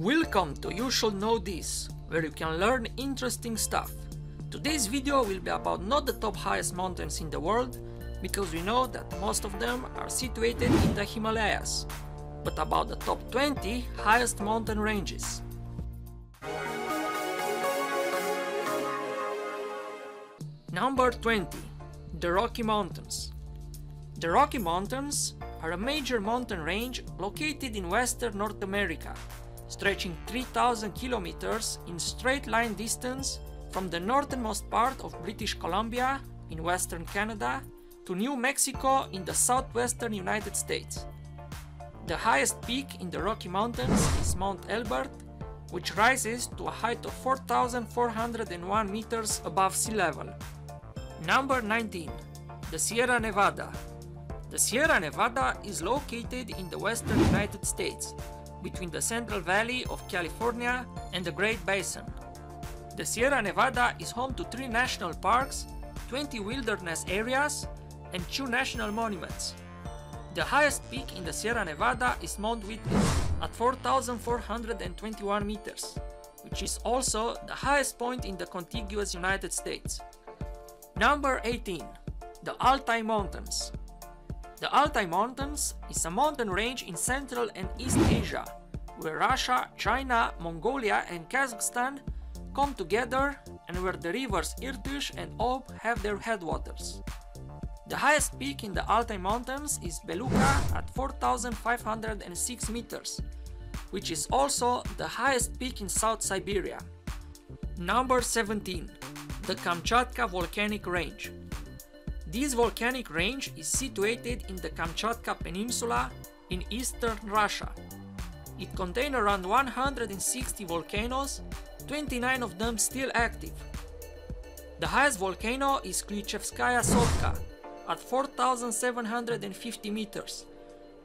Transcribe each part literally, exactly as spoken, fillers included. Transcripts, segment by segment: Welcome to You Should Know This, where you can learn interesting stuff. Today's video will be about not the top highest mountains in the world, because we know that most of them are situated in the Himalayas, but about the top twenty highest mountain ranges. Number twenty. The Rocky Mountains. The Rocky Mountains are a major mountain range located in western North America, stretching three thousand kilometers in straight line distance from the northernmost part of British Columbia in western Canada to New Mexico in the southwestern United States. The highest peak in the Rocky Mountains is Mount Elbert, which rises to a height of four thousand four hundred one meters above sea level. Number nineteen. The Sierra Nevada. The Sierra Nevada is located in the western United States, between the Central Valley of California and the Great Basin. The Sierra Nevada is home to three national parks, twenty wilderness areas, and two national monuments. The highest peak in the Sierra Nevada is Mount Whitney at four thousand four hundred twenty-one meters, which is also the highest point in the contiguous United States. Number eighteen. The Altai Mountains. The Altai Mountains is a mountain range in Central and East Asia, where Russia, China, Mongolia, and Kazakhstan come together and where the rivers Irtysh and Ob have their headwaters. The highest peak in the Altai Mountains is Belukha at four thousand five hundred six meters, which is also the highest peak in South Siberia. Number seventeen. The Kamchatka Volcanic Range. This volcanic range is situated in the Kamchatka Peninsula in eastern Russia. It contains around one hundred sixty volcanoes, twenty-nine of them still active. The highest volcano is Klyuchevskaya Sopka at four thousand seven hundred fifty meters,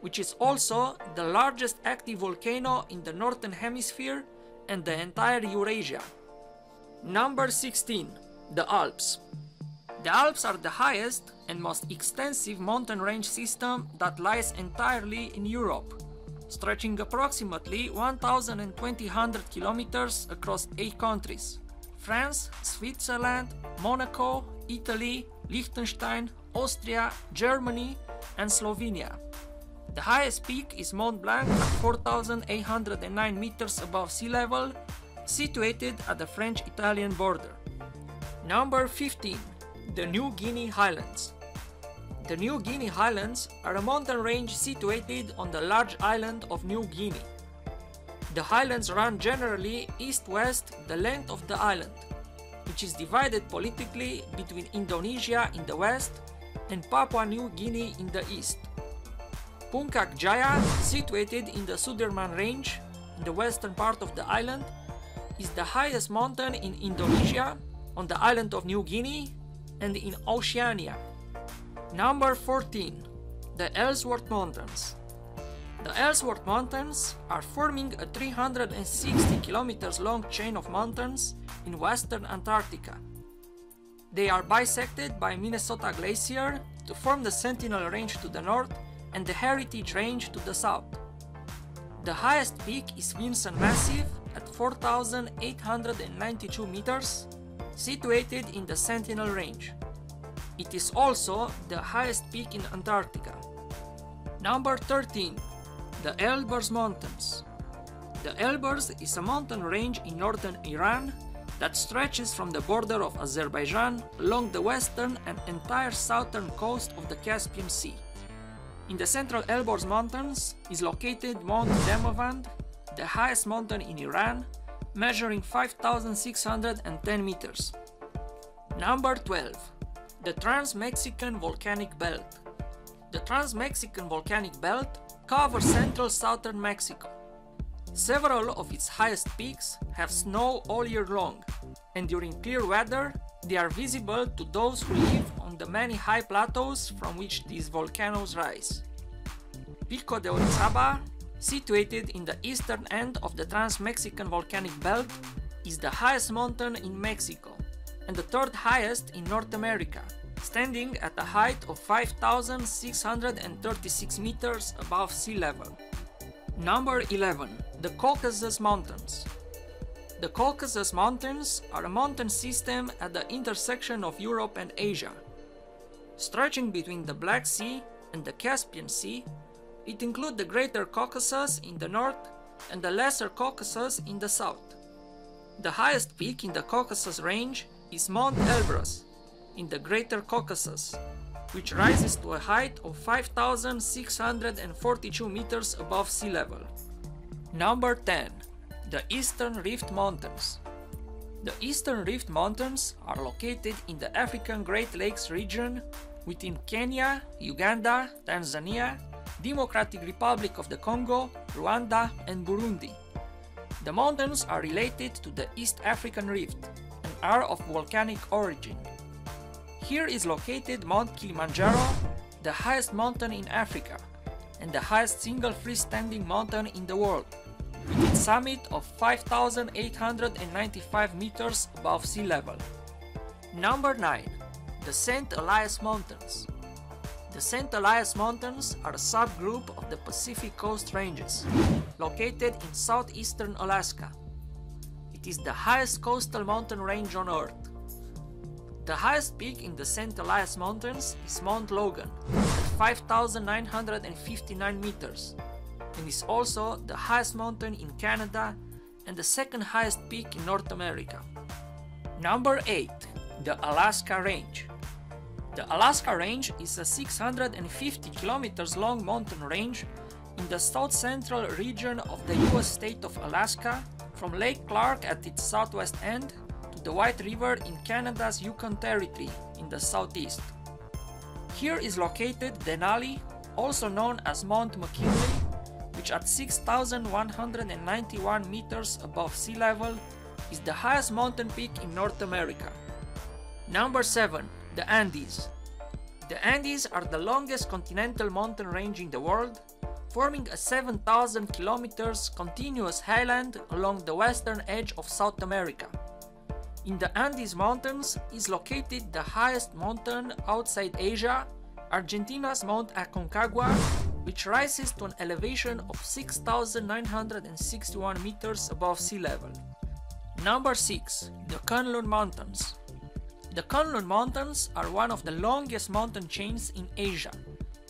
which is also the largest active volcano in the northern hemisphere and the entire Eurasia. Number sixteen. The Alps. The Alps are the highest and most extensive mountain range system that lies entirely in Europe, stretching approximately one thousand two hundred kilometers across eight countries: France, Switzerland, Monaco, Italy, Liechtenstein, Austria, Germany, and Slovenia. The highest peak is Mont Blanc at four thousand eight hundred nine meters above sea level, situated at the French-Italian border. Number fifteen. The New Guinea Highlands. The New Guinea Highlands are a mountain range situated on the large island of New Guinea. The highlands run generally east-west the length of the island, which is divided politically between Indonesia in the west and Papua New Guinea in the east. Puncak Jaya, situated in the Sudirman Range in the western part of the island, is the highest mountain in Indonesia, on the island of New Guinea, and in Oceania. Number fourteen. The Ellsworth Mountains. The Ellsworth Mountains are forming a three hundred sixty kilometers long chain of mountains in western Antarctica. They are bisected by Minnesota Glacier to form the Sentinel Range to the north and the Heritage Range to the south. The highest peak is Vinson Massif at four thousand eight hundred ninety-two meters, situated in the Sentinel Range. It is also the highest peak in Antarctica. Number thirteen. The Elburz Mountains. The Elburz is a mountain range in northern Iran that stretches from the border of Azerbaijan along the western and entire southern coast of the Caspian Sea. In the central Elburz Mountains is located Mount Demovand, the highest mountain in Iran, measuring five thousand six hundred ten meters. Number twelve. The Trans-Mexican Volcanic Belt. The Trans-Mexican Volcanic Belt covers central southern Mexico. Several of its highest peaks have snow all year long, and during clear weather they are visible to those who live on the many high plateaus from which these volcanoes rise. Pico de Orizaba, situated in the eastern end of the Trans-Mexican Volcanic Belt, is the highest mountain in Mexico and the third highest in North America, standing at a height of five thousand six hundred thirty-six meters above sea level. Number eleven. The Caucasus Mountains. The Caucasus Mountains are a mountain system at the intersection of Europe and Asia. Stretching between the Black Sea and the Caspian Sea, it includes the Greater Caucasus in the north and the Lesser Caucasus in the south. The highest peak in the Caucasus range is Mount Elbrus in the Greater Caucasus, which rises to a height of five thousand six hundred forty-two meters above sea level. Number ten. The Eastern Rift Mountains. The Eastern Rift Mountains are located in the African Great Lakes region within Kenya, Uganda, Tanzania, Democratic Republic of the Congo, Rwanda, and Burundi. The mountains are related to the East African Rift and are of volcanic origin. Here is located Mount Kilimanjaro, the highest mountain in Africa and the highest single freestanding mountain in the world, with its summit of five thousand eight hundred ninety-five meters above sea level. Number nine. The Saint Elias Mountains. The Saint Elias Mountains are a subgroup of the Pacific Coast Ranges, located in southeastern Alaska. It is the highest coastal mountain range on Earth. The highest peak in the Saint Elias Mountains is Mount Logan at five thousand nine hundred fifty-nine meters, and is also the highest mountain in Canada and the second highest peak in North America. Number eight. The Alaska Range. The Alaska Range is a six hundred fifty kilometers long mountain range in the south central region of the U S state of Alaska, from Lake Clark at its southwest end to the White River in Canada's Yukon Territory in the southeast. Here is located Denali, also known as Mount McKinley, which at six thousand one hundred ninety-one meters above sea level is the highest mountain peak in North America. Number seven. The Andes. The Andes are the longest continental mountain range in the world, forming a seven thousand kilometers continuous highland along the western edge of South America. In the Andes Mountains is located the highest mountain outside Asia, Argentina's Mount Aconcagua, which rises to an elevation of six thousand nine hundred sixty-one meters above sea level. Number six. The Kunlun Mountains. The Kunlun Mountains are one of the longest mountain chains in Asia,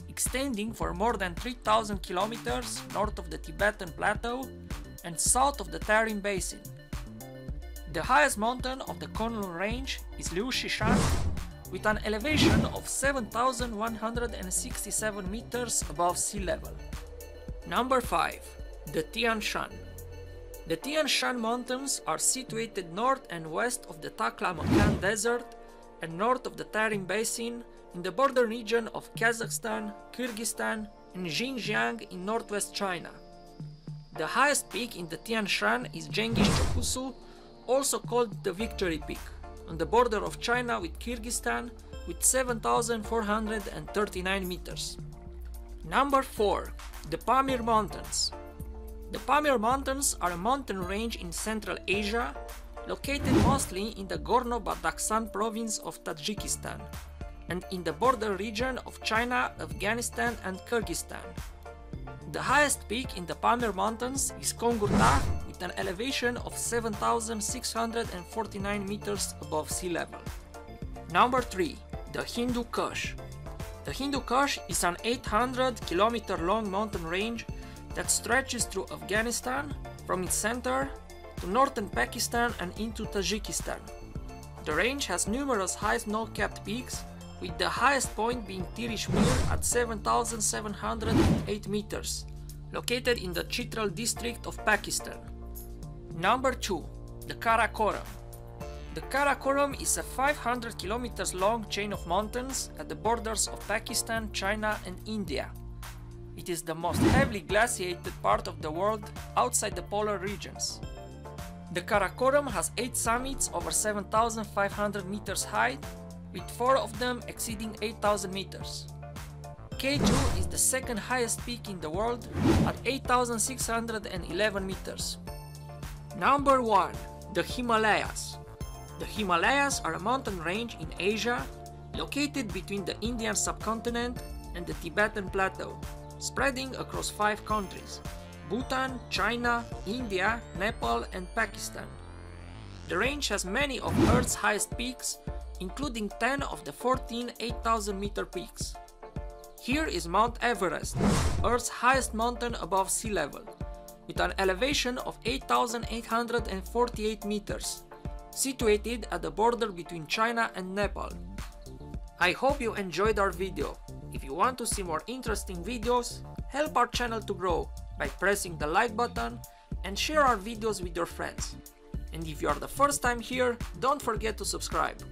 extending for more than three thousand kilometers north of the Tibetan Plateau and south of the Tarim Basin. The highest mountain of the Kunlun Range is Liushishan, with an elevation of seven thousand one hundred sixty-seven meters above sea level. Number five. The Tian Shan. The Tian Shan Mountains are situated north and west of the Taklamakan Desert and north of the Tarim Basin in the border region of Kazakhstan, Kyrgyzstan, and Xinjiang in northwest China. The highest peak in the Tian Shan is Jengish Chokusu, also called the Victory Peak, on the border of China with Kyrgyzstan, with seven thousand four hundred thirty-nine meters. Number four. The Pamir Mountains. The Pamir Mountains are a mountain range in Central Asia, located mostly in the Gorno-Badakhshan province of Tajikistan, and in the border region of China, Afghanistan, and Kyrgyzstan. The highest peak in the Pamir Mountains is Kongurta, with an elevation of seven thousand six hundred forty-nine meters above sea level. Number three. The Hindu Kush. The Hindu Kush is an eight hundred kilometer long mountain range that stretches through Afghanistan, from its center, to northern Pakistan and into Tajikistan. The range has numerous high snow-capped peaks, with the highest point being Tirishmir at seven thousand seven hundred eight meters, located in the Chitral district of Pakistan. Number two. The Karakoram. The Karakoram is a five hundred kilometers long chain of mountains at the borders of Pakistan, China, and India. It is the most heavily glaciated part of the world outside the polar regions. The Karakoram has eight summits over seven thousand five hundred meters high, with four of them exceeding eight thousand meters. K two is the second highest peak in the world at eight thousand six hundred eleven meters. Number one. The Himalayas. The Himalayas are a mountain range in Asia, located between the Indian subcontinent and the Tibetan Plateau, spreading across five countries, Bhutan, China, India, Nepal and Pakistan. The range has many of Earth's highest peaks, including ten of the fourteen eight thousand meter peaks. Here is Mount Everest, Earth's highest mountain above sea level, with an elevation of eight thousand eight hundred forty-eight meters, situated at the border between China and Nepal. I hope you enjoyed our video. If you want to see more interesting videos, help our channel to grow by pressing the like button and share our videos with your friends. And if you are the first time here, don't forget to subscribe.